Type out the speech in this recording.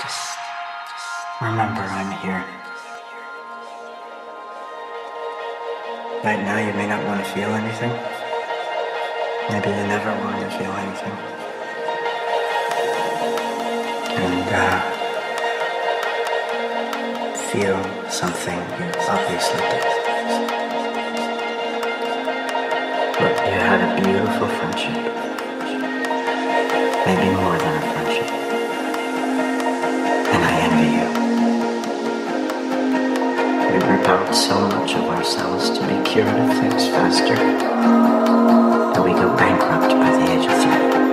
Just remember I'm here. Right now you may not want to feel anything. Maybe you never want to feel anything. And feel something you obviously did. But you had a beautiful friendship. Maybe more than a friendship. Out so much of ourselves to be cured of things faster that we go bankrupt by the age of 3.